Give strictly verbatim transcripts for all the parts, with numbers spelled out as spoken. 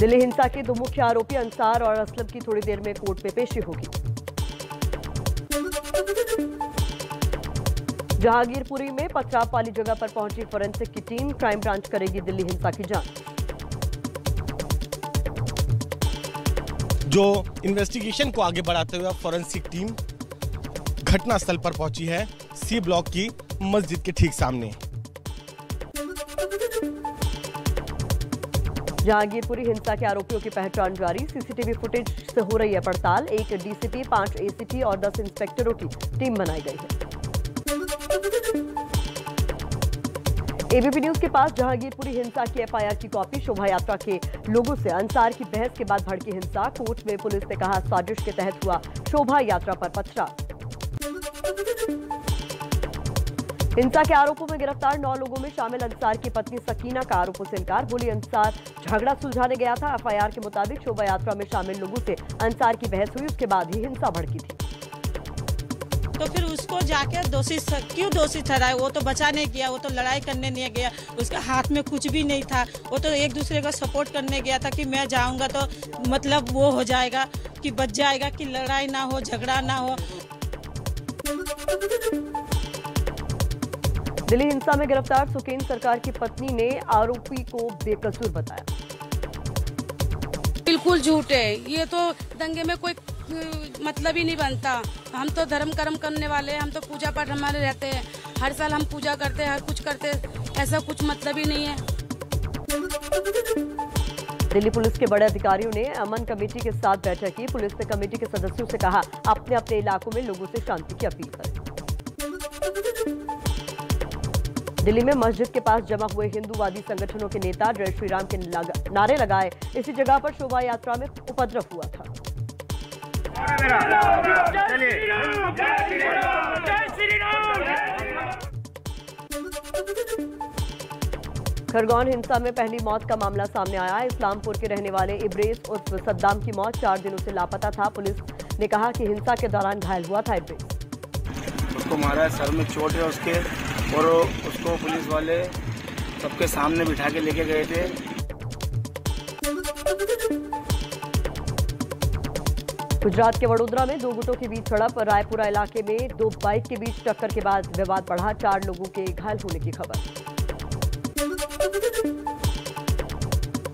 दिल्ली हिंसा के दो मुख्य आरोपी अंसार और असलम की थोड़ी देर में कोर्ट में पेशी होगी। जहांगीरपुरी में पथराव वाली जगह पर पहुंची फोरेंसिक की टीम, क्राइम ब्रांच करेगी दिल्ली हिंसा की जांच। जो इन्वेस्टिगेशन को आगे बढ़ाते हुए फोरेंसिक टीम घटनास्थल पर पहुंची है, सी ब्लॉक की मस्जिद के ठीक सामने। जहांगीरपुरी हिंसा के आरोपियों की पहचान जारी, सीसीटीवी फुटेज से हो रही है पड़ताल। एक डीसीपी, पांच एसीपी और दस इंस्पेक्टरों की टीम बनाई गई है। एबीपी न्यूज के पास जहांगीरपुरी हिंसा की एफआईआर की कॉपी। शोभा यात्रा के लोगों से अंसार की बहस के बाद भड़की हिंसा, कोर्ट में पुलिस ने कहा साजिश के तहत हुआ शोभा यात्रा पर पथराव। हिंसा के आरोपों में गिरफ्तार नौ लोगों में शामिल अंसार की पत्नी सकीना का आरोपों से इनकार, बोली अंसार झगड़ा सुलझाने गया था। एफआईआर के मुताबिक शोभा यात्रा में शामिल लोगों से अंसार की बहस हुई, उसके बाद ही हिंसा भड़की थी। तो फिर उसको जाके दोषी क्यों दोषी ठहराए? वो तो बचा नहीं गया, वो तो लड़ाई करने नहीं गया, उसके हाथ में कुछ भी नहीं था, वो तो एक दूसरे का सपोर्ट करने गया था कि मैं जाऊँगा तो मतलब वो हो जाएगा, कि बच जाएगा, कि लड़ाई ना हो, झगड़ा ना हो। दिल्ली हिंसा में गिरफ्तार सुकेन्द्र सरकार की पत्नी ने आरोपी को बेकसूर बताया। बिल्कुल झूठ है, ये तो दंगे में कोई मतलब ही नहीं बनता। हम तो धर्म कर्म करने वाले हैं, हम तो पूजा पाठ हमारे रहते हैं, हर साल हम पूजा करते हैं, हर कुछ करते हैं, ऐसा कुछ मतलब ही नहीं है। दिल्ली पुलिस के बड़े अधिकारियों ने अमन कमेटी के साथ बैठक की। पुलिस ने कमेटी के सदस्यों से कहा अपने अपने इलाकों में लोगों से शांति की अपील करें। दिल्ली में मस्जिद के पास जमा हुए हिंदूवादी संगठनों के नेता जय श्री राम के नारे लगाए, इसी जगह पर शोभा यात्रा में उपद्रव हुआ था। खरगोन हिंसा में पहली मौत का मामला सामने आया। इस्लामपुर के रहने वाले इब्रेस उर्फ सद्दाम की मौत चार दिनों से लापता था। पुलिस ने कहा कि हिंसा के दौरान घायल हुआ था इब्रेस। उसको मारा है, सर में चोट है उसके, और उसको पुलिस वाले सबके सामने बिठा के लेके गए थे। गुजरात के वडोदरा में दो गुटों के बीच झड़प, रायपुरा इलाके में दो बाइक के बीच टक्कर के बाद विवाद बढ़ा, चार लोगों के घायल होने की खबर।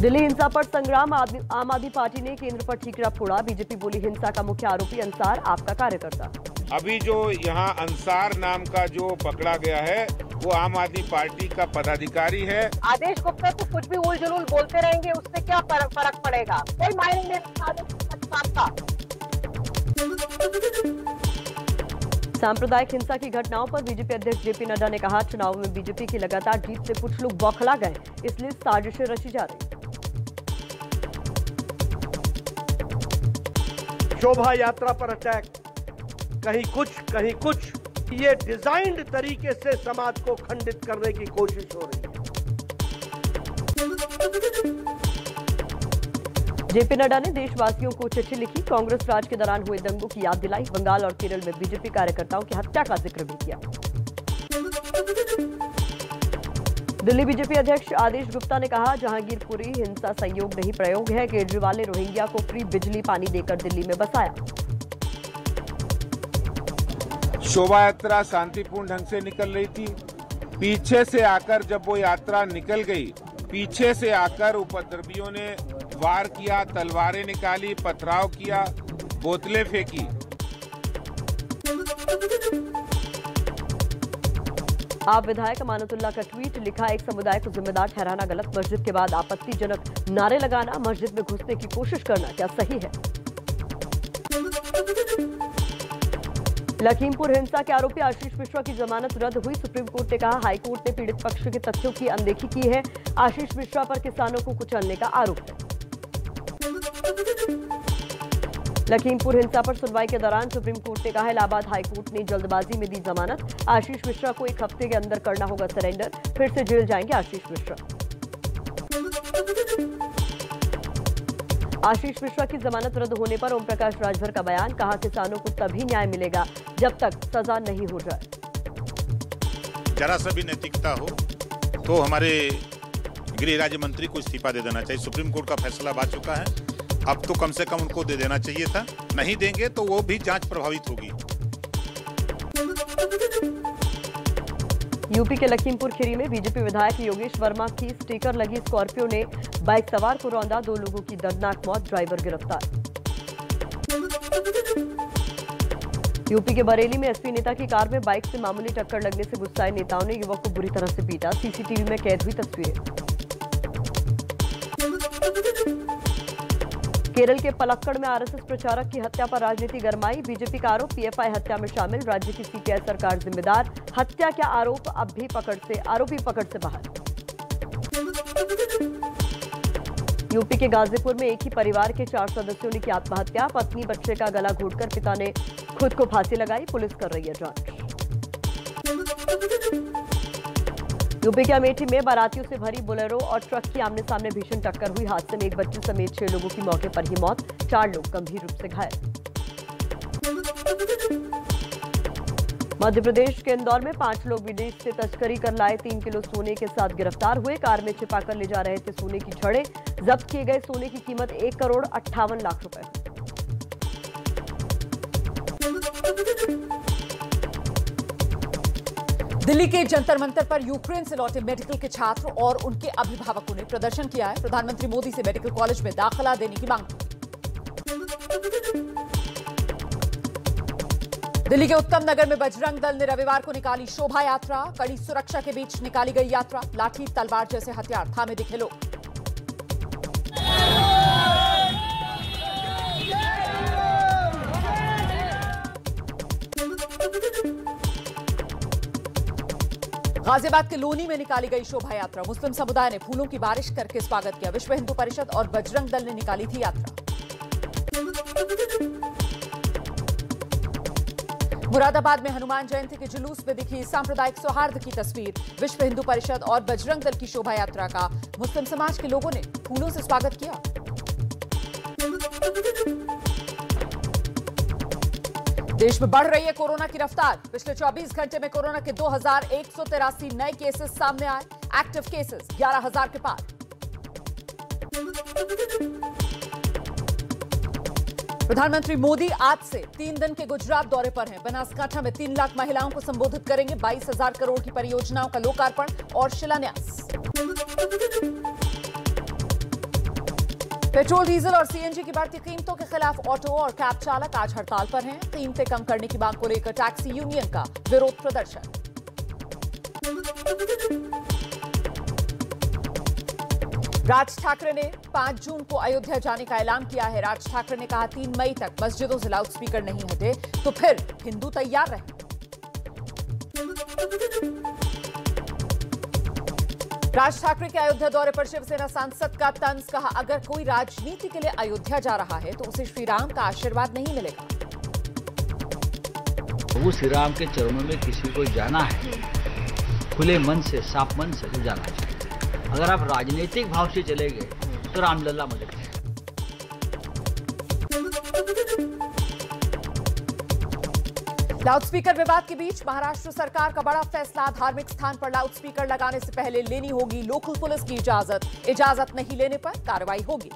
दिल्ली हिंसा पर संग्राम, आम आदमी पार्टी ने केंद्र पर ठीकरा फोड़ा। बीजेपी बोली हिंसा का मुख्य आरोपी अंसार आपका कार्यकर्ता। अभी जो यहाँ अंसार नाम का जो पकड़ा गया है वो आम आदमी पार्टी का पदाधिकारी है। आदेश गुप्ता तो कुछ भी उल जुलूल बोलते रहेंगे, उससे क्या फर्क पड़ेगा, कोई मायने नहीं आदेश का। सांप्रदायिक हिंसा की घटनाओं पर बीजेपी अध्यक्ष जेपी नड्डा ने कहा चुनाव में बीजेपी की लगातार जीत से कुछ लोग बौखला गए, इसलिए साजिशें रची जा रही। शोभा यात्रा पर अटैक, कहीं कुछ कहीं कुछ, ये डिजाइंड तरीके से समाज को खंडित करने की कोशिश हो रही है। जेपी नड्डा ने देशवासियों को चिट्ठी लिखी, कांग्रेस राज के दौरान हुए दंगों की याद दिलाई। बंगाल और केरल में बीजेपी कार्यकर्ताओं की हत्या का जिक्र भी किया। दिल्ली बीजेपी अध्यक्ष आदेश गुप्ता ने कहा जहांगीरपुरी हिंसा संयोग नहीं प्रयोग है। केजरीवाल ने रोहिंग्या को फ्री बिजली पानी देकर दिल्ली में बसाया। शोभा यात्रा शांतिपूर्ण ढंग से निकल रही थी, पीछे से आकर जब वो यात्रा निकल गई, पीछे से आकर उपद्रवियों ने वार किया, तलवारें निकाली, पथराव किया, बोतलें फेंकी। आप विधायक अमानतुल्ला का ट्वीट, लिखा एक समुदाय को जिम्मेदार ठहराना गलत, मस्जिद के बाद आपत्तिजनक नारे लगाना, मस्जिद में घुसने की कोशिश करना क्या सही है? लखीमपुर हिंसा के आरोपी आशीष मिश्रा की जमानत रद्द हुई। सुप्रीम कोर्ट ने कहा हाईकोर्ट ने पीड़ित पक्ष के तथ्यों की अनदेखी की है। आशीष मिश्रा पर किसानों को कुचलने का आरोप है। लखीमपुर हिंसा पर सुनवाई के दौरान सुप्रीम कोर्ट ने कहा इलाहाबाद हाईकोर्ट ने जल्दबाजी में दी जमानत। आशीष मिश्रा को एक हफ्ते के अंदर करना होगा सरेंडर, फिर से जेल जाएंगे आशीष मिश्रा। आशीष मिश्रा की जमानत रद्द होने पर ओम प्रकाश राजभर का बयान, कहा किसानों को तभी न्याय मिलेगा जब तक सजा नहीं हो जाए। जरा सा भी नैतिकता हो तो हमारे गृह राज्य मंत्री को इस्तीफा दे देना चाहिए। सुप्रीम कोर्ट का फैसला आ चुका है, अब तो कम से कम उनको दे देना चाहिए था, नहीं देंगे तो वो भी जांच प्रभावित होगी। यूपी के लखीमपुर खीरी में बीजेपी विधायक योगेश वर्मा की स्टिकर लगी स्कॉर्पियो ने बाइक सवार को रौंदा, दो लोगों की दर्दनाक मौत, ड्राइवर गिरफ्तार। यूपी के बरेली में एसपी नेता की कार में बाइक से मामूली टक्कर लगने से गुस्साए नेताओं ने युवक को बुरी तरह से पीटा, सीसीटीवी में कैद हुई तस्वीरें। केरल के पलक्कड़ में आरएसएस प्रचारक की हत्या पर राजनीति गरमाई, बीजेपी का आरोप पीएफआई हत्या में शामिल, राज्य की सीपीआई सरकार जिम्मेदार, हत्या के आरोप अब भी पकड़ से आरोपी पकड़ से बाहर। यूपी के गाजीपुर में एक ही परिवार के चार सदस्यों ने की आत्महत्या, पत्नी बच्चे का गला घोटकर पिता ने खुद को फांसी लगाई, पुलिस कर रही है जांच। यूपी के अमेठी में बारातियों से भरी बोलेरो और ट्रक की आमने सामने भीषण टक्कर हुई, हादसे में एक बच्चे समेत छह लोगों की मौके पर ही मौत, चार लोग गंभीर रूप से घायल। मध्य प्रदेश के इंदौर में पांच लोग विदेश से तस्करी कर लाए तीन किलो सोने के साथ गिरफ्तार हुए, कार में छिपाकर ले जा रहे थे सोने की छड़ें, जब्त किए गए सोने की कीमत एक करोड़ अट्ठावन लाख रुपए। दिल्ली के जंतर मंतर पर यूक्रेन से लौटे मेडिकल के छात्र और उनके अभिभावकों ने प्रदर्शन किया है, प्रधानमंत्री मोदी से मेडिकल कॉलेज में दाखिला देने की मांग। दिल्ली के उत्तम नगर में बजरंग दल ने रविवार को निकाली शोभा यात्रा, कड़ी सुरक्षा के बीच निकाली गई यात्रा, लाठी तलवार जैसे हथियार थामे दिखे लोग। गाजियाबाद के लोनी में निकाली गई शोभा यात्रा, मुस्लिम समुदाय ने फूलों की बारिश करके स्वागत किया, विश्व हिंदू परिषद और बजरंग दल ने निकाली थी यात्रा। मुरादाबाद में हनुमान जयंती के जुलूस में दिखी सांप्रदायिक सौहार्द की तस्वीर, विश्व हिंदू परिषद और बजरंग दल की शोभा यात्रा का मुस्लिम समाज के लोगों ने फूलों से स्वागत किया। देश में बढ़ रही है कोरोना की रफ्तार, पिछले चौबीस घंटे में कोरोना के दो हजार एक सौ तिरासी नए केसेस सामने आए, एक्टिव केसेस ग्यारह हजार के पार। प्रधानमंत्री मोदी आज से तीन दिन के गुजरात दौरे पर हैं, बनासकांठा में तीन लाख महिलाओं को संबोधित करेंगे, बाईस हजार करोड़ की परियोजनाओं का लोकार्पण और शिलान्यास। पेट्रोल डीजल और सीएनजी की बढ़ती कीमतों के खिलाफ ऑटो और कैब चालक आज हड़ताल पर हैं, कीमतें कम करने की मांग को लेकर टैक्सी यूनियन का विरोध प्रदर्शन। राज ठाकरे ने पांच जून को अयोध्या जाने का ऐलान किया है, राज ठाकरे ने कहा तीन मई तक मस्जिदों से लाउड स्पीकर नहीं हटे तो फिर हिंदू तैयार रहे। राज ठाकरे के अयोध्या दौरे पर शिवसेना सांसद का तंज, कहा अगर कोई राजनीति के लिए अयोध्या जा रहा है तो उसे श्री राम का आशीर्वाद नहीं मिलेगा। वो श्री राम के चरणों में किसी को जाना है, खुले मन से साफ मन से जाना चाहिए। अगर आप राजनीतिक भाव से चले गए तो रामलला मदद। लाउडस्पीकर विवाद के बीच महाराष्ट्र सरकार का बड़ा फैसला, धार्मिक स्थान पर लाउडस्पीकर लगाने से पहले लेनी होगी लोकल पुलिस की इजाजत, इजाजत नहीं लेने पर कार्रवाई होगी।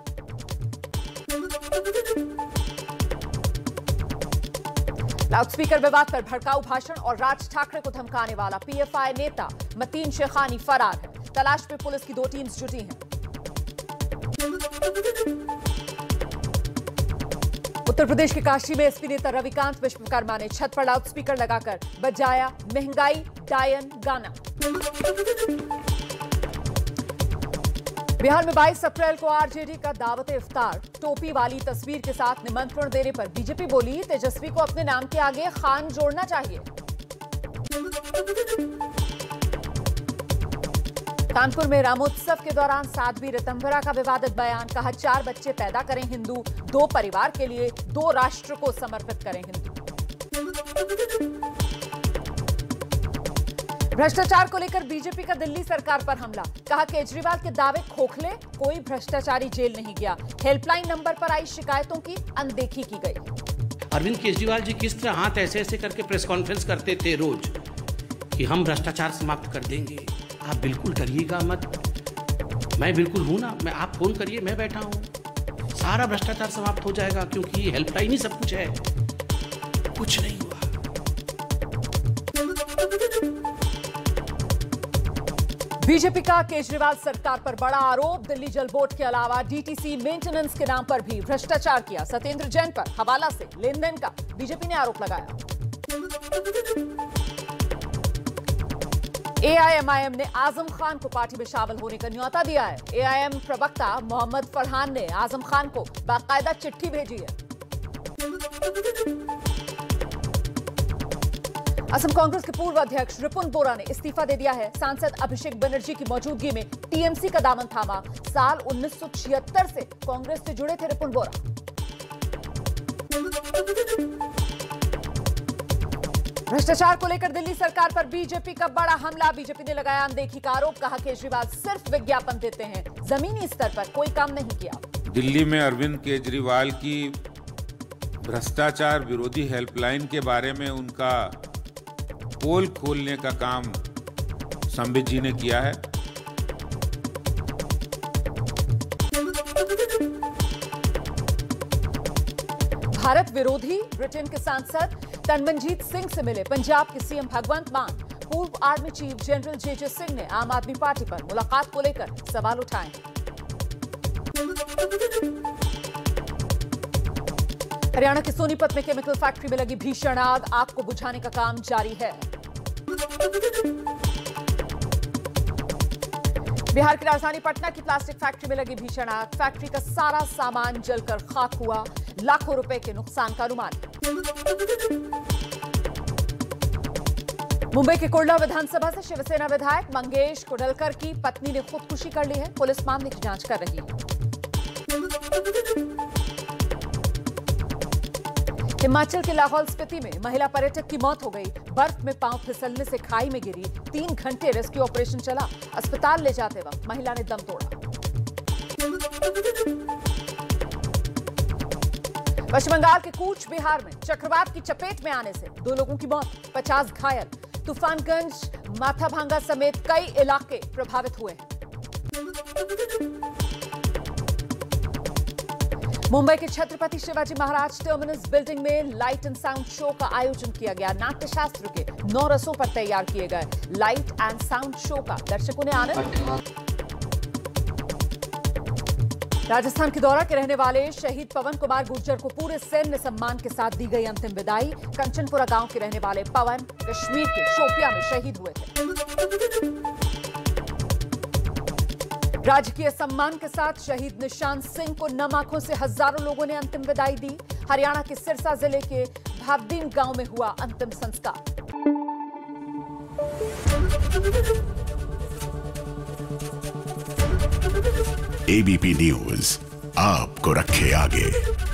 लाउडस्पीकर विवाद पर भड़काऊ भाषण और राज ठाकरे को धमकाने वाला पीएफआई नेता मतीन शेखानी फरार है, तलाश में पुलिस की दो टीम्स जुटी हैं। उत्तर प्रदेश के काशी में एसपी नेता रविकांत विश्वकर्मा ने छत पर लाउडस्पीकर लगाकर बजाया महंगाई डायन गाना। बिहार में बाईस अप्रैल को आरजेडी का दावते इफ्तार, टोपी वाली तस्वीर के साथ निमंत्रण देने पर बीजेपी बोली तेजस्वी को अपने नाम के आगे खान जोड़ना चाहिए। कानपुर में रामोत्सव के दौरान साध्वी ऋतंभरा का विवादित बयान, कहा चार बच्चे पैदा करें हिंदू, दो परिवार के लिए, दो राष्ट्र को समर्पित करें हिंदू। भ्रष्टाचार को लेकर बीजेपी का दिल्ली सरकार पर हमला, कहा केजरीवाल के दावे खोखले, कोई भ्रष्टाचारी जेल नहीं गया, हेल्पलाइन नंबर पर आई शिकायतों की अनदेखी की गई। अरविंद केजरीवाल जी किस तरह हाथ ऐसे ऐसे करके प्रेस कॉन्फ्रेंस करते थे रोज कि हम भ्रष्टाचार समाप्त कर देंगे, आप बिल्कुल डरिएगा मत, मैं बिल्कुल हूँ ना, मैं आप फोन करिए, मैं बैठा हूँ, सारा भ्रष्टाचार समाप्त हो जाएगा क्योंकि हेल्पलाइन ही सब कुछ है। कुछ नहीं हुआ। बीजेपी का केजरीवाल सरकार पर बड़ा आरोप, दिल्ली जल बोर्ड के अलावा डीटीसी मेंटेनेंस के नाम पर भी भ्रष्टाचार किया। सत्येंद्र जैन पर हवाला से लेन देन का बीजेपी ने आरोप लगाया। एआईएमआईएम ने आजम खान को पार्टी में शामिल होने का न्यौता दिया है। एआईएम प्रवक्ता मोहम्मद फरहान ने आजम खान को बाकायदा चिट्ठी भेजी है। असम कांग्रेस के पूर्व अध्यक्ष रिपुन बोरा ने इस्तीफा दे दिया है। सांसद अभिषेक बनर्जी की मौजूदगी में टीएमसी का दामन थामा। साल उन्नीस सौ छिहत्तर से कांग्रेस से जुड़े थे रिपुन बोरा। भ्रष्टाचार को लेकर दिल्ली सरकार पर बीजेपी का बड़ा हमला। बीजेपी ने लगाया अनदेखी का आरोप, कहा केजरीवाल सिर्फ विज्ञापन देते हैं, जमीनी स्तर पर कोई काम नहीं किया। दिल्ली में अरविंद केजरीवाल की भ्रष्टाचार विरोधी हेल्पलाइन के बारे में उनका पोल खोलने का काम संबित जी ने किया है। भारत विरोधी ब्रिटेन के सांसद रणमजीत सिंह से मिले पंजाब के सीएम भगवंत मान। पूर्व army chief general J J Singh ने आम आदमी पार्टी पर मुलाकात को लेकर सवाल उठाए। हरियाणा के सोनीपत में केमिकल फैक्ट्री में लगी भीषण आग, आग को बुझाने का काम जारी है। बिहार की राजधानी पटना की प्लास्टिक फैक्ट्री में लगी भीषण आग, फैक्ट्री का सारा सामान जलकर खाक हुआ, लाखों रुपए के नुकसान का अनुमान। मुंबई के कुर्ला विधानसभा से शिवसेना विधायक मंगेश कुडलकर की पत्नी ने खुदकुशी कर ली है। पुलिस मामले की जांच कर रही है। हिमाचल के लाहौल स्पीति में महिला पर्यटक की मौत हो गई, बर्फ में पांव फिसलने से खाई में गिरी। तीन घंटे रेस्क्यू ऑपरेशन चला, अस्पताल ले जाते वक्त महिला ने दम तोड़ा। पश्चिम बंगाल के कूच बिहार में चक्रवात की चपेट में आने से दो लोगों की मौत, पचास घायल। तूफानगंज, माथाभांगा समेत कई इलाके प्रभावित हुए हैं। मुंबई के छत्रपति शिवाजी महाराज टर्मिनस बिल्डिंग में लाइट एंड साउंड शो का आयोजन किया गया। नाट्यशास्त्र के नौ रसों पर तैयार किए गए लाइट एंड साउंड शो का दर्शकों ने आनंद। राजस्थान के दौरा के रहने वाले शहीद पवन कुमार गुर्जर को पूरे सैन्य सम्मान के साथ दी गई अंतिम विदाई। कंचनपुरा गांव के रहने वाले पवन कश्मीर के शोपिया में शहीद हुए थे। राजकीय सम्मान के साथ शहीद निशांत सिंह को नम आंखों से हजारों लोगों ने अंतिम विदाई दी। हरियाणा के सिरसा जिले के भावदीन गांव में हुआ अंतिम संस्कार। एबीपी न्यूज आपको रखे आगे।